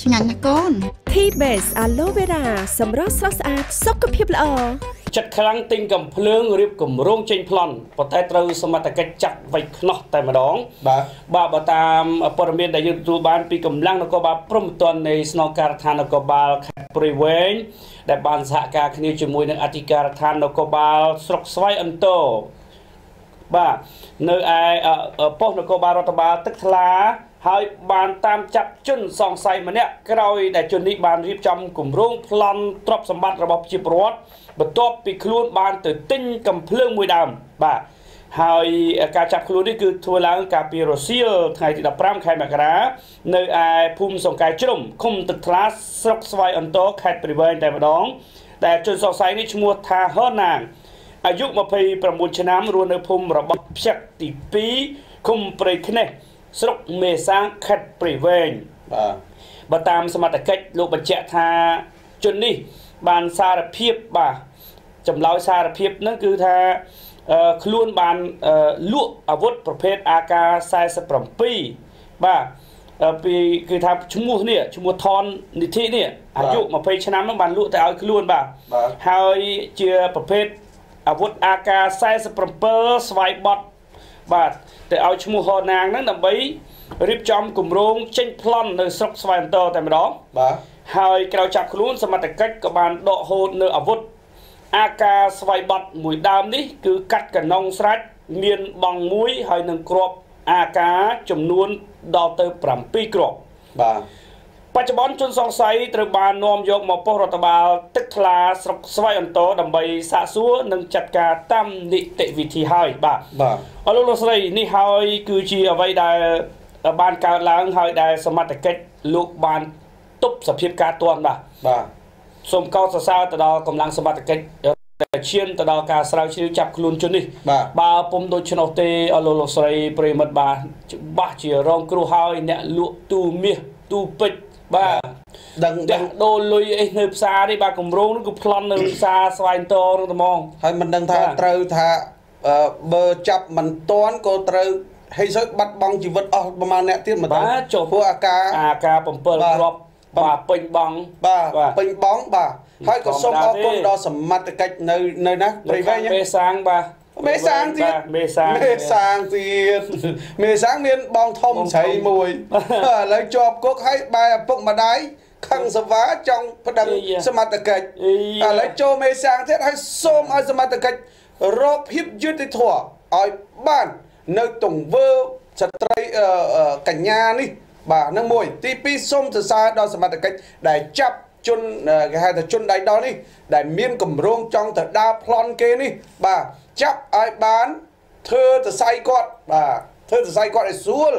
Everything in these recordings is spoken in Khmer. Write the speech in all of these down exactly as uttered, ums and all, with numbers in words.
ឆ្ងាញ់ណាស់កូន Tea Base Aloe Vera សម្រស់ស្រស់ស្អាតសុខភាពល្អចិត្តខ្លាំងទិញកំភ្លើងរៀបគម្រោងចេញប្លន់ប៉ុន្តែត្រូវសមត្ថកិច្ចចាក់វៃខ្នោះតែម្ដងបាទបាទបើតាមព័ត៌មានដែលយើងទទួលបានពីកម្លាំងនគរបាលព្រំប្រទាននៃស្នងការដ្ឋាននគរបាលខេត្តព្រៃវែងដែលបានសហការគ្នាជាមួយនឹងអធិការដ្ឋាននគរបាលស្រុកស្វាយអន្តរបាទនៅឯប៉ុស្តិ៍នគរបាលរដ្ឋបាលទឹកថ្លាហើយបានតាមចាប់ជនសង្ស័យម្នាក់ក្រោយដែលជននេះបានរៀបចំគម្រោងប្លន់ទ្រព្យសម្បត្តិរបស់ប្រជាពលរដ្ឋបន្ទាប់ពីខ្លួនបានទៅទិញកំភ្លើងមួយដើមបាទហើយការចាប់ខ្លួននេះគឺធ្វើឡើងកាលពីរសៀលថ្ងៃទីដប់ប្រាំខែមករានៅឯភូមិសង្កែជ្រុំឃុំទឹកថ្លាស្រុកស្វាយអន្តរខេត្តព្រៃវែងតែម្ដងដែលជនសង្ស័យនេះឈ្មោះថាហឺណាងអាយុยี่สิบเก้าឆ្នាំរស់នៅភូមិរបស់ផ្ចឹកទីពីរឃុំព្រៃខ្នេះស្រុកមេសាខេត្តព្រៃវែងបាទបើតាមសមត្ថកិច្ចលោកបញ្ជាក់ថាជននេះបានសារភាពបាទចម្លើយសារភាពនោះគឺថាខ្លួនបានលក់អាវុធប្រភេទ เอ เค สี่สิบเจ็ด បាទពីគឺថាឈ្មោះនេះឈ្មោះថននិធិនេះអាយុยี่สิบឆ្នាំនោះបានលក់ទៅឲ្យខ្លួនបាទហើយជាប្រភេទអាវុធ เอ เค สี่สิบเจ็ด ស្វ័យបត់បាទទៅឲ្យឈ្មោះហរណាងហ្នឹងដើម្បីរៀបចំគម្រោងចេញប្លន់នៅស្រុកស្វាយអន្តរតែម្ដងបាទហើយក្រោយចាប់ខ្លួនសមត្ថកិច្ចក៏បានដកហូតនៅអាវុធ เอ เค ស្វ័យបត់មួយដើមនេះគឺកាត់កណ្ដុងស្រាច់មានបង់មួយហើយនឹងគ្រាប់ เอ เค ចំនួនដល់ទៅប្រាំពីរគ្រាប់បាទបច្ចុប្បន្នជនសង្ស័យត្រូវបាននាំយកមកប៉ុស្តិ៍រដ្ឋបាលទឹកថ្លាស្រុកស្វាយអន្តរដើម្បីសាកសួរនិងចាត់ការតាមនីតិវិធីហើយបាទបាទអរលោកលោកស្រីនេះហើយគឺជាអ្វីដែលបានកើតឡើងហើយដែលសមត្ថកិច្ចលោកបានទប់សភាពការទាន់បាទបាទសូមកោតសរសើរទៅដល់កម្លាំងសមត្ថកិច្ចដែលឈានទៅដល់ការស្រាវជ្រាវចាប់ខ្លួនជននេះបើពុំដូច្នោះទេអរលោកលោកស្រីប្រិមិត្តបាទច្បាស់ជារងគ្រោះហើយអ្នកលក់ទូមាសទូពេជ្របាទដឹងដឹងដូរលុយអីនៅផ្សារនេះបាទគម្រោងនោះគឺប្លន់នៅផ្សារស្វាយអន្តរហ្នឹងតែហ្មងហើយមិនដឹងថាត្រូវថាបើចាប់មិនទាន់ក៏ត្រូវហេសុយបាត់បង់ជីវិតអស់ប្រមាណអ្នកទៀតមកទៅបាទចូលពួកអាការអាការเจ็ดគ្រាប់បាទពេញបងបាទពេញបងបាទហើយក៏សូមអរគុណដល់សមត្ថកិច្ចនៅនៅណាព្រៃវែងមេសាងបាទមេសាងទៀតមេសាងមេសាងទៀតមេសាងមានបងធំស្រីមួយឥឡូវជាប់គុកហើយបែឪពុកម្ដាយខឹងសវ៉ាចង់ប្តឹងសមត្ថកិច្ចឥឡូវចូលមេសាងទៀតហើយសូមឲ្យសមត្ថកិច្ចរកភាពយុត្តិធម៌ឲ្យបាននៅទង្វើស្ត្រីកញ្ញានេះបាទនឹងមួយទីពីរសូមសរសើរដល់សមត្ថកិច្ចដែលចាប់ជនគេហៅថាជនដៃដល់នេះដែលមានគម្រោងចង់ទៅដើរប្លន់គេនេះបាទចាប់ឲ្យបានធ្វើសរសៃគាត់បាទធ្វើសរសៃគាត់ឲ្យស្រួល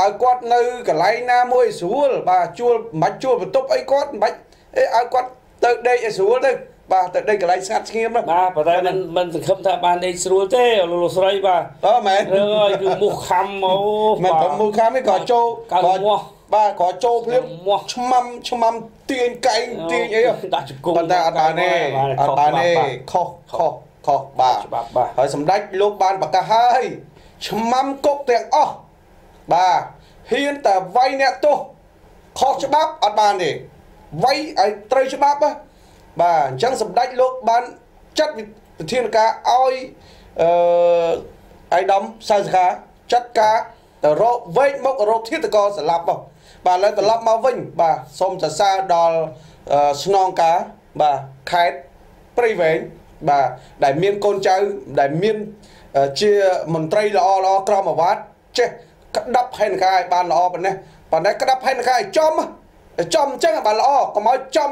ឲ្យគាត់នៅកន្លែងណាមួយស្រួលបាទជួលមិនបាច់ជួលបន្ទប់អីគាត់មិនបាច់អីឲ្យគាត់ទៅដេកឲ្យស្រួលទៅបាទទៅដេកកន្លែងស្ងាត់ស្ងៀមបាទប៉ុន្តែមិនមិនសង្ឃឹមថាបានដេកស្រួលទេលោកស្រីបាទតើមែនអើយគឺមូសខាំអូមិនទៅមូសខាំនេះក៏ចូលក៏បាទក៏ចូលភ្លាមឆ្មាំឆ្មាំទាញកែងទាញអីដាក់ជង្គង់ប៉ុន្តែអត់បានទេអត់បានទេខុសខុសខុសបាទច្បាប់បាទហើយសម្ដេចលោកបានប្រកាសហើយឆ្មាំគុកទាំងអស់បាទហ៊ានតែវាយអ្នកទោសខុសច្បាប់អត់បានទេវាយឲ្យត្រូវច្បាប់បាទអញ្ចឹងសម្ដេចលោកបានចាត់វិធានការឲ្យអឺអៃដាមសាសកាចាត់ការទៅរកវែកមករកធាតុករស្លាប់បងបាទឥឡូវត្រឡប់មកវិញបាទសូមសរសើរដល់ស្នងការបាទខេត្តព្រៃវែងបាទដែលមានកូនចៅដែលមានជាមន្ត្រីល្អល្អក្រមអាវ៉ាត់ចេះក្តាប់ផែនការឲ្យបានល្អប៉ុណ្ណេះប៉ុន្តែក្តាប់ផែនការឲ្យចំចំអញ្ចឹងបាទល្អកុំឲ្យចំ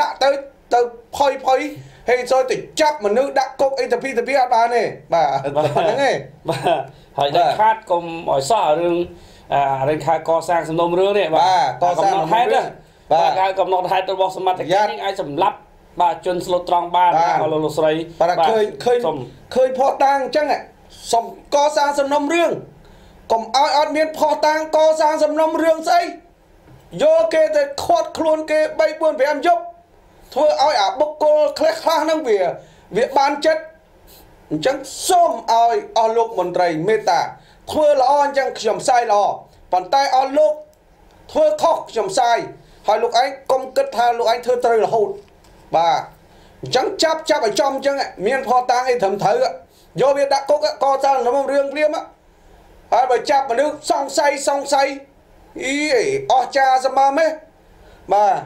ដាក់ទៅទៅផុយផុយហេចូលទៅចាប់មនុស្សដាក់គុកអីទៅពីទៅពីអត់បានទេបាទហ្នឹងឯងបាទហើយដល់ខាត់កុំឲ្យសោះរឿងអារឿងខាកសាងសំណុំរឿងនេះបាទកសាងហេតុបាទការកំណត់ហេតុរបស់សមត្ថកិច្ចនេះអាចសម្លាប់បាទជនស្លូតត្រង់បានលោកលោកស្រីបាទឃើញឃើញឃើញផោះតាំងអញ្ចឹងសុំកសាងសំណុំរឿងកុំឲ្យអត់មានផោះតាំងកសាងសំណុំរឿងស្អីយកគេទៅខាត់ខ្លួនគេสาม สี่ ห้าយប់ធ្វើឲ្យអាបុគ្គលខ្លះខ្លះហ្នឹងវាវាបានចិត្តអញ្ចឹងសូមឲ្យអស់លោកមន្ត្រីមេត្តាធ្វើល្អអញ្ចឹងខ្ញុំផ្សាយល្អប៉ុន្តែអស់លោក Thôi khóc chồng sai. Hỏi lúc anh công kết tha lúc anh thơ trời là hồn. Bà chẳng chắp chắp ở trong chứ miền phò tang ấy thầm thơ. Do biết đã có các con ra nó mong riêng liếm á. Hỏi bà chắp mà nước xong say xong say. Ý ổ cha ra ba mê. Bà